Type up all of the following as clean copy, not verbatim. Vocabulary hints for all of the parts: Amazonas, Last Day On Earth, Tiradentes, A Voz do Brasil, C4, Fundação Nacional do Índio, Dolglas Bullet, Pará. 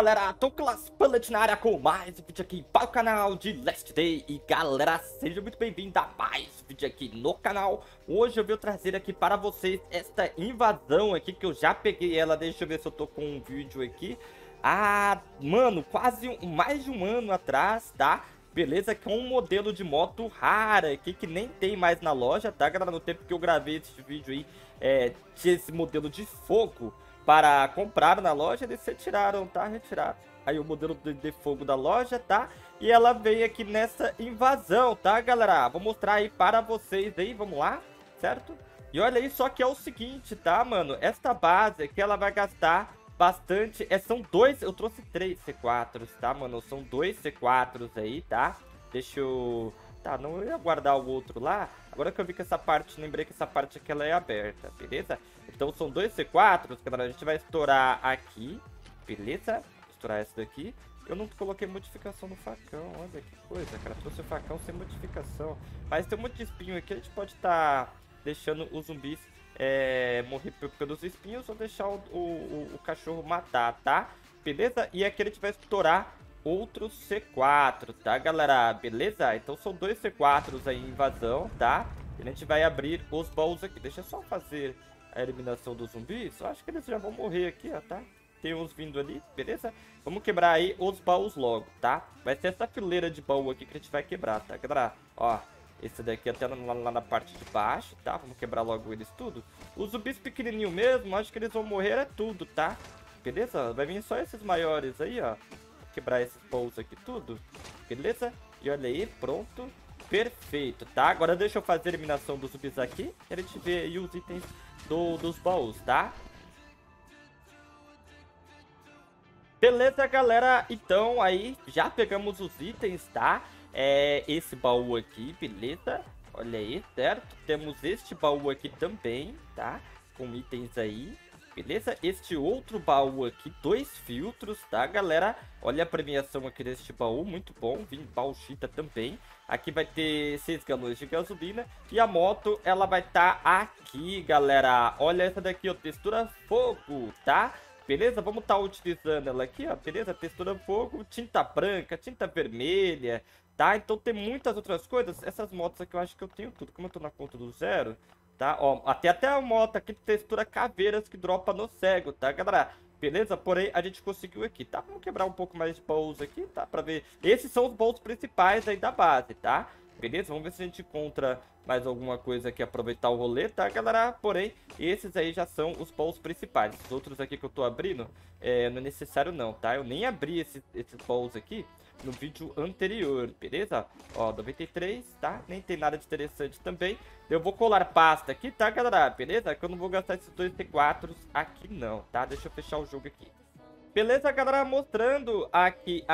galera, Dolglas Bullet na área com mais um vídeo aqui para o canal de Last Day. E galera, seja muito bem-vindo a mais um vídeo aqui no canal. Hoje eu vou trazer aqui para vocês esta invasão aqui que eu já peguei ela. Deixa eu ver se eu tô com um vídeo aqui. Ah, mano, quase mais de um ano atrás, tá? Beleza, que é um modelo de moto rara aqui que nem tem mais na loja, tá galera? No tempo que eu gravei esse vídeo aí, tinha esse modelo de fogo para comprar na loja, eles retiraram, tá? Retiraram aí o modelo de fogo da loja, tá? E ela veio aqui nessa invasão, tá galera? Vou mostrar aí para vocês aí, vamos lá, certo? E olha aí só que é o seguinte, tá mano? Esta base aqui ela vai gastar bastante, são dois, eu trouxe três C4s, tá mano? São dois C4s aí, tá? Deixa eu... Tá, não ia guardar o outro lá. Agora que eu vi que essa parte, lembrei que essa parte aqui ela é aberta, beleza? Então são dois C4s, galera. A gente vai estourar aqui, beleza? Estourar essa daqui. Eu não coloquei modificação no facão, olha que coisa, cara. Trouxe o facão sem modificação. Mas tem um monte de espinho aqui, a gente pode estar deixando os zumbis morrer pelos espinhos ou deixar o cachorro matar, tá? Beleza? E aqui a gente vai estourar outro C4, tá galera? Beleza? Então são dois C4s aí em invasão, tá? E a gente vai abrir os baús aqui. Deixa eu só fazer a eliminação dos zumbis. Eu acho que eles já vão morrer aqui, ó, tá? Tem uns vindo ali, beleza? Vamos quebrar aí os baús logo, tá? Vai ser essa fileira de baú aqui que a gente vai quebrar, tá galera? Ó, esse daqui até lá na parte de baixo, tá? Vamos quebrar logo eles tudo. Os zumbis pequenininhos mesmo, acho que eles vão morrer é tudo, tá? Beleza? Vai vir só esses maiores aí, ó. Quebrar esses baús aqui tudo, beleza? E olha aí, pronto, perfeito, tá? Agora deixa eu fazer a eliminação dos zumbis aqui e a gente vê aí os itens dos baús, tá? Beleza, galera? Então aí já pegamos os itens, tá? Esse baú aqui, beleza? Olha aí, certo? Temos este baú aqui também, tá? Com itens aí. Beleza? Este outro baú aqui, dois filtros, tá, galera? Olha a premiação aqui deste baú, muito bom. Vim baú chita também. Aqui vai ter 6 galões de gasolina. E a moto, ela vai estar aqui, galera. Olha essa daqui, ó, textura fogo, tá? Beleza? Vamos estar utilizando ela aqui, ó, beleza? Textura fogo, tinta branca, tinta vermelha, tá? Então tem muitas outras coisas. Essas motos aqui eu acho que eu tenho tudo. Como eu tô na conta do zero... Tá, ó, até a moto aqui de textura caveiras que dropa no cego, tá, galera? Beleza? Porém, a gente conseguiu aqui, tá? Vamos quebrar um pouco mais de baús aqui, tá? Pra ver. Esses são os baús principais aí da base, tá? Beleza? Vamos ver se a gente encontra mais alguma coisa aqui, aproveitar o rolê, tá, galera? Porém, esses aí já são os baús principais. Os outros aqui que eu tô abrindo, não é necessário não, tá? Eu nem abri esses baús aqui no vídeo anterior, beleza? Ó, 93, tá? Nem tem nada de interessante também. Eu vou colar pasta aqui, tá, galera? Beleza? Que eu não vou gastar esses dois T4s aqui não, tá? Deixa eu fechar o jogo aqui. Beleza, galera? Mostrando aqui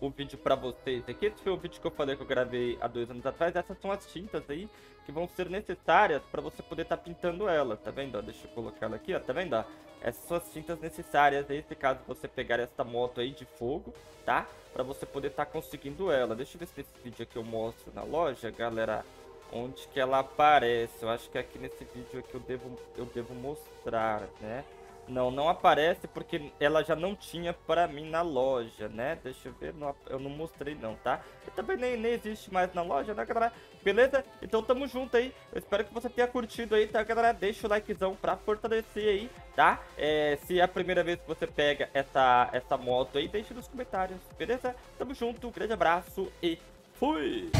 o vídeo pra vocês aqui. Esse foi o vídeo que eu falei que eu gravei há 2 anos atrás. Essas são as tintas aí que vão ser necessárias pra você poder estar pintando ela, tá vendo? Ó, deixa eu colocar ela aqui, ó, tá vendo? Ó, essas são as tintas necessárias aí, se caso você pegar essa moto aí de fogo, tá? Pra você poder estar conseguindo ela. Deixa eu ver se esse vídeo aqui eu mostro na loja, galera. Onde que ela aparece? Eu acho que aqui nesse vídeo aqui eu devo mostrar, né? Não, não aparece porque ela já não tinha pra mim na loja, né? Deixa eu ver, não, eu não mostrei não, tá? E também nem existe mais na loja, né, galera? Beleza? Então tamo junto aí. Eu espero que você tenha curtido aí, tá, galera? Deixa o likezão pra fortalecer aí, tá? Se é a primeira vez que você pega essa moto aí, deixa nos comentários, beleza? Tamo junto, grande abraço e fui!